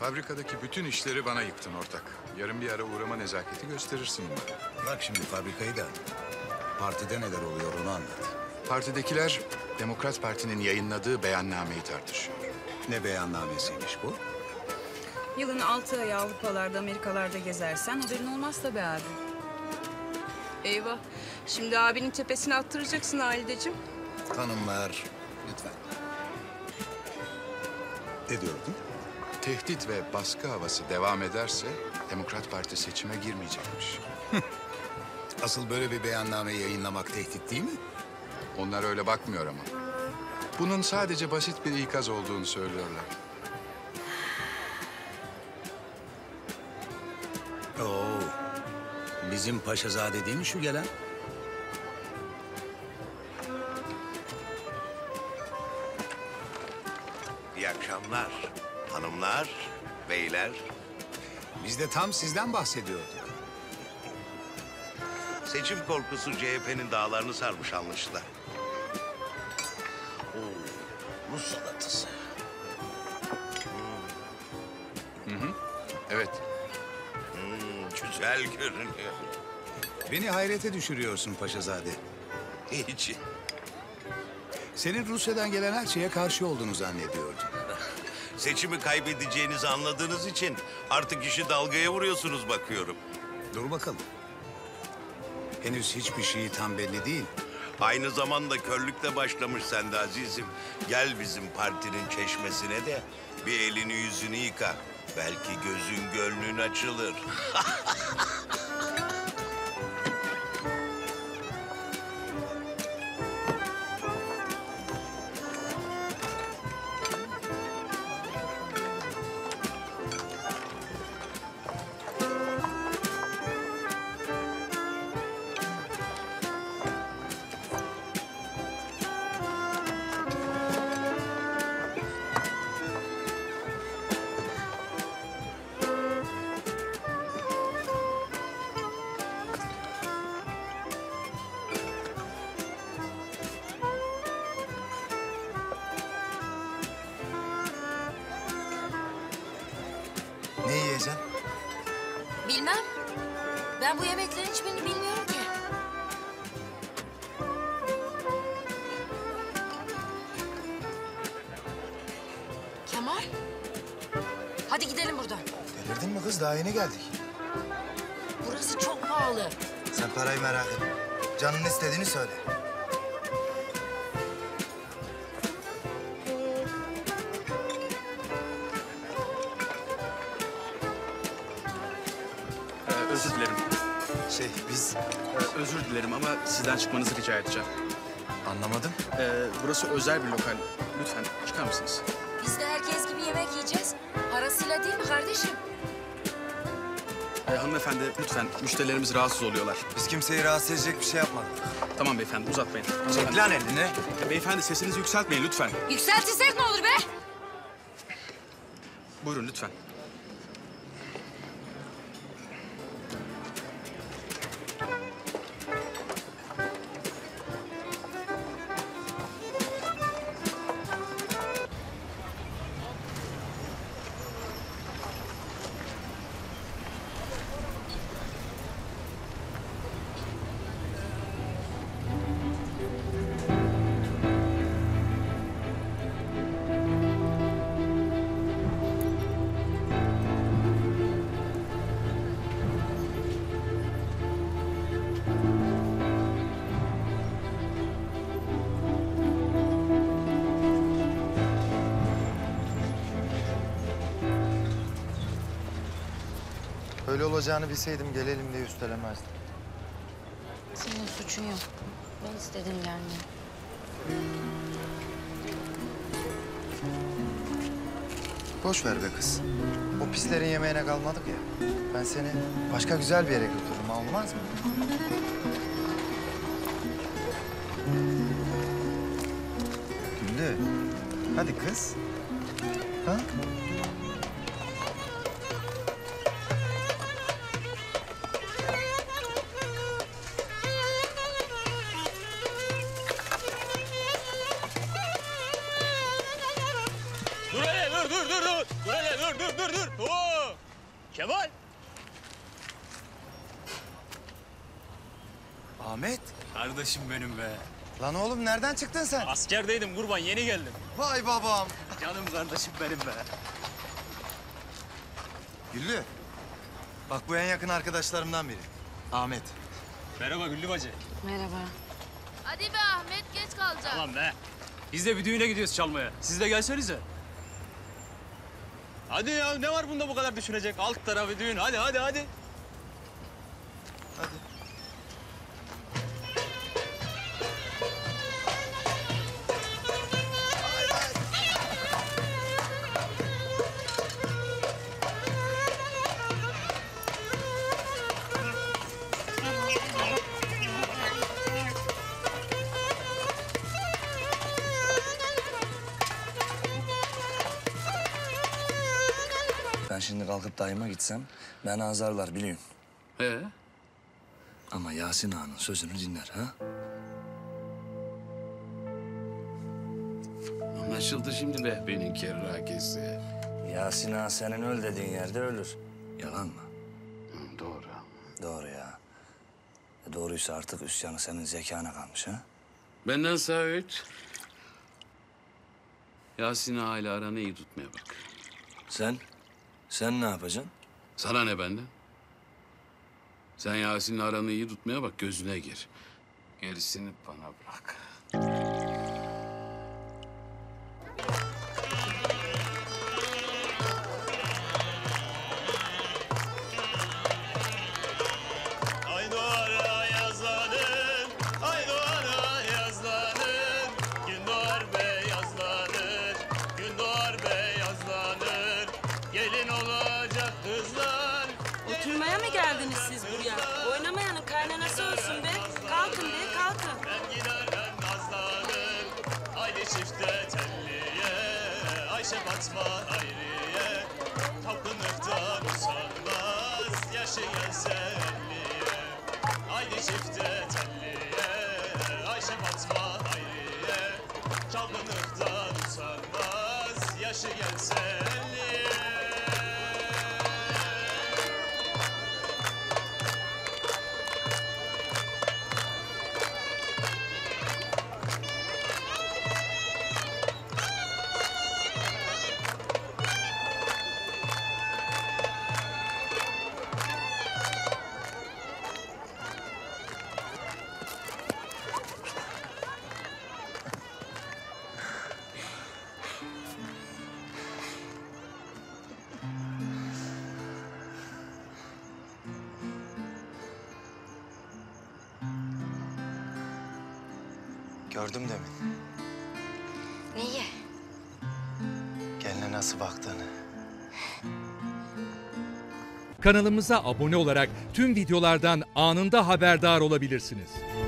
Fabrikadaki bütün işleri bana yıktın ortak. Yarın bir ara uğrama nezaketi gösterirsin bana. Bırak şimdi fabrikayı da partide neler oluyor onu anlat. Partidekiler Demokrat Parti'nin yayınladığı beyannameyi tartışıyor. Ne beyannamesiymiş bu? Yılın 6 ayı Avrupalarda, Amerikalarda gezersen haberin olmaz tabii abi. Eyvah. Şimdi abinin tepesine attıracaksın Halideciğim. Hanımlar, lütfen. Ne diyordun? Tehdit ve baskı havası devam ederse Demokrat Parti seçime girmeyecekmiş. Asıl böyle bir beyannameyi yayınlamak tehdit değil mi? Onlar öyle bakmıyor ama. Bunun sadece basit bir ikaz olduğunu söylüyorlar. Oo, bizim paşazade değil mi şu gelen? İyi akşamlar hanımlar, beyler. Biz de tam sizden bahsediyorduk. Seçim korkusu CHP'nin dağlarını sarmış anlaşılan. Oo, Rus salatası. Hı. Evet. Güzel görünüyor. Beni hayrete düşürüyorsun paşazade. Niçin? Senin Rusya'dan gelen her şeye karşı olduğunu zannediyordum. Seçimi kaybedeceğinizi anladığınız için artık işi dalgaya vuruyorsunuz bakıyorum. Dur bakalım. Henüz hiçbir şeyi tam belli değil. Aynı zamanda körlükle başlamış sen de azizim. Gel bizim partinin çeşmesine de bir elini yüzünü yıka. Belki gözün gönlün açılır. Bilmem. Ben bu yemeklerin hiçbirini bilmiyorum ki. Kemal. Hadi gidelim buradan. Delirdin mi kız? Daha yeni geldik. Burası çok pahalı. Sen parayı merak etme. Canın istediğini söyle. Özür dilerim. Özür dilerim ama sizden çıkmanızı rica edeceğim. Anlamadım. Burası özel bir lokal. Lütfen çıkar mısınız? Biz de herkes gibi yemek yiyeceğiz. Parasıyla değil mi kardeşim? Hanımefendi lütfen, müşterilerimiz rahatsız oluyorlar. Biz kimseyi rahatsız edecek bir şey yapmadık. Tamam beyefendi, uzatmayın. Çek lan elini. Beyefendi sesinizi yükseltmeyin lütfen. Yükseltirsek ne olur be? Buyurun lütfen. Öyle olacağını bilseydim gelelim diye üstelemezdim. Senin suçun yok. Ben istedim gelmeyi. Boş ver be kız. O pislerin yemeğine kalmadık ya. Ben seni başka güzel bir yere götürürüm. Olmaz mı? Güllü. Hadi kız. Ha? Dur hele, dur. Kemal! Ahmet! Kardeşim benim be! Lan oğlum nereden çıktın sen? Askerdeydim kurban, yeni geldim. Vay babam! Canım kardeşim benim be! Güllü! Bak bu en yakın arkadaşlarımdan biri. Ahmet. Merhaba Güllü bacı. Merhaba. Hadi be Ahmet, geç kalacağım. Tamam be. Biz de bir düğüne gidiyoruz çalmaya. Siz de gelsenize. Hadi ya, ne var bunda bu kadar düşünecek? Alt tarafı düğün. Hadi, hadi, hadi. Hadi. Ben şimdi kalkıp dayıma gitsem beni azarlar biliyorsun. Ama Yasin Ağa'nın sözünü dinler ha? Anlaşıldı şimdi Behbe'nin kerrakesi. Yasin Ağa senin öl dediğin yerde ölür. Yalan mı? Hı, doğru. Doğru ya. Doğruysa artık üsyanı senin zekana kalmış ha? Benden Savet. Yasin Ağa ile aranı iyi tutmaya bak. Sen? Sen ne yapacaksın? Sana ne benden? Sen Yasin'le aranı iyi tutmaya bak, gözüne gir. Gerisini bana bırak. Oturmaya mı geldiniz siz buraya? Oynamayanın kaynanası olsun be. Kalkın be, kalkın. Ben gider ben nazlanır. Haydi çifte telliye. Ayşe Fatma Hayriye. Tapınırdan usanmaz. Yaşayan selliye. Haydi çifte telliye. Ayşe Fatma Hayriye. Tapınırdan usanmaz. Yaşayan selliye. Gördüm demin. Neyi? Geline nasıl baktığını. Kanalımıza abone olarak tüm videolardan anında haberdar olabilirsiniz.